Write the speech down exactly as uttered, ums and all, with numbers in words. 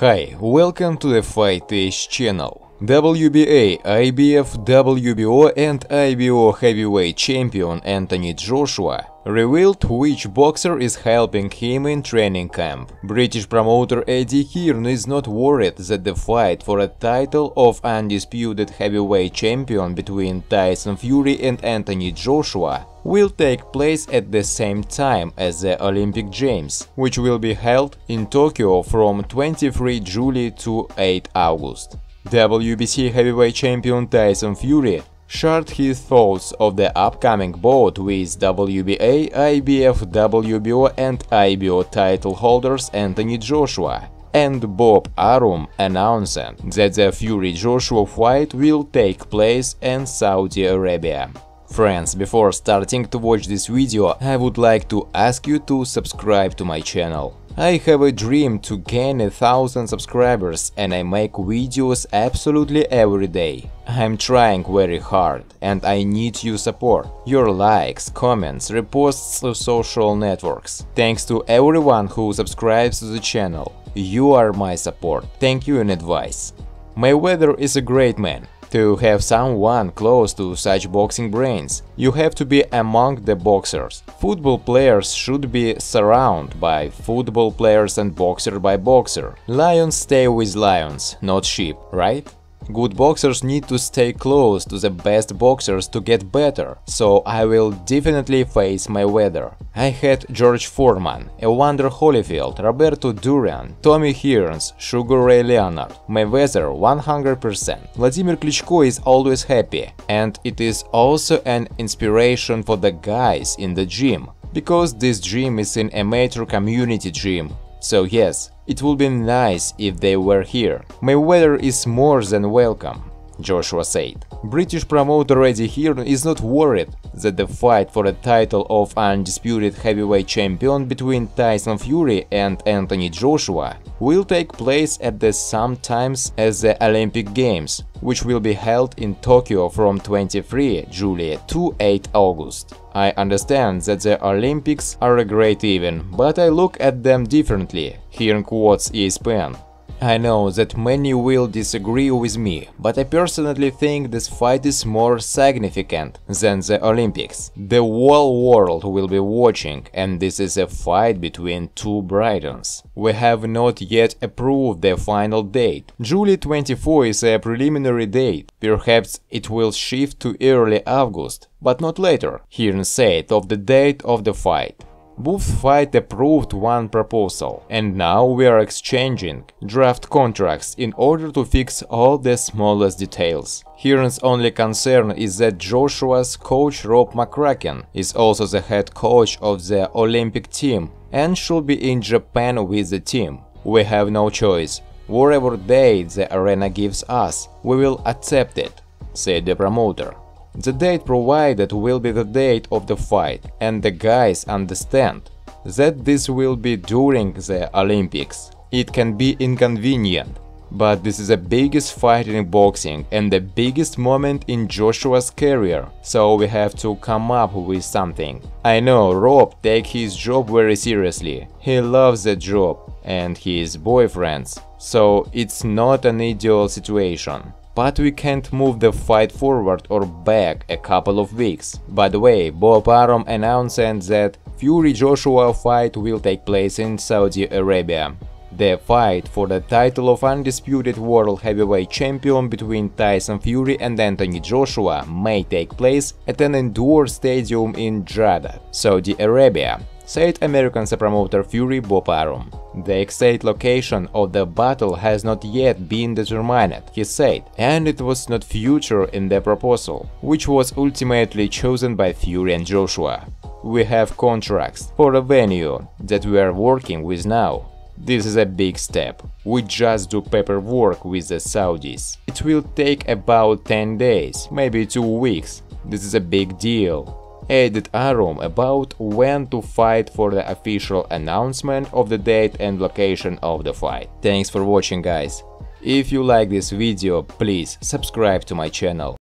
Hi, welcome to the Fight Edge channel. W B A, I B F, W B O and I B O heavyweight champion Anthony Joshua revealed which boxer is helping him in training camp. British promoter Eddie Hearn is not worried that the fight for a title of undisputed heavyweight champion between Tyson Fury and Anthony Joshua will take place at the same time as the Olympic Games, which will be held in Tokyo from twenty-third of July to eighth of August. W B C heavyweight champion Tyson Fury shared his thoughts of the upcoming bout with W B A, I B F, W B O and I B O title holders Anthony Joshua, and Bob Arum announced that the Fury-Joshua fight will take place in Saudi Arabia. Friends, before starting to watch this video, I would like to ask you to subscribe to my channel. I have a dream to gain a thousand subscribers and I make videos absolutely every day. I'm trying very hard and I need your support, your likes, comments, reposts to social networks. Thanks to everyone who subscribes to the channel. You are my support. Thank you in advance. Mayweather is a great man. To have someone close to such boxing brains, you have to be among the boxers. Football players should be surrounded by football players and boxer by boxer. Lions stay with lions, not sheep, right? Good boxers need to stay close to the best boxers to get better, so I will definitely face Mayweather. I had George Foreman, Evander Holyfield, Roberto Duran, Tommy Hearns, Sugar Ray Leonard, Mayweather one hundred percent. Vladimir Klitschko is always happy, and it is also an inspiration for the guys in the gym, because this gym is an amateur community gym. So yes, it would be nice if they were here. Mayweather is more than welcome, Joshua said. British promoter Eddie Hearn is not worried that the fight for a title of undisputed heavyweight champion between Tyson Fury and Anthony Joshua will take place at the same time as the Olympic Games, which will be held in Tokyo from twenty-third of July to eighth of August. I understand that the Olympics are a great event, but I look at them differently, Hearn quotes E S P N. I know that many will disagree with me, but I personally think this fight is more significant than the Olympics. The whole world will be watching, and this is a fight between two Britons. We have not yet approved the final date. July twenty-fourth is a preliminary date. Perhaps it will shift to early August, but not later, Hearn said of the date of the fight. Both fight approved one proposal, and now we are exchanging draft contracts in order to fix all the smallest details. Hearn's only concern is that Joshua's coach Rob McCracken is also the head coach of the Olympic team and should be in Japan with the team. We have no choice. Whatever date the arena gives us, we will accept it, said the promoter. The date provided will be the date of the fight, and the guys understand that this will be during the Olympics. It can be inconvenient, but this is the biggest fight in boxing and the biggest moment in Joshua's career, so we have to come up with something. I know Rob takes his job very seriously. He loves the job and his boyfriends, so it's not an ideal situation. But we can't move the fight forward or back a couple of weeks. By the way, Bob Arum announced that Fury-Joshua fight will take place in Saudi Arabia. The fight for the title of undisputed world heavyweight champion between Tyson Fury and Anthony Joshua may take place at an indoor stadium in Jeddah, Saudi Arabia, said American promoter Fury Bob Arum. The exact location of the battle has not yet been determined, he said, and it was not featured in the proposal, which was ultimately chosen by Fury and Joshua. We have contracts for a venue that we are working with now. This is a big step. We just do paperwork with the Saudis. It will take about ten days, maybe two weeks. This is a big deal, added Arum about when to fight for the official announcement of the date and location of the fight. Thanks for watching, guys. If you like this video, please subscribe to my channel.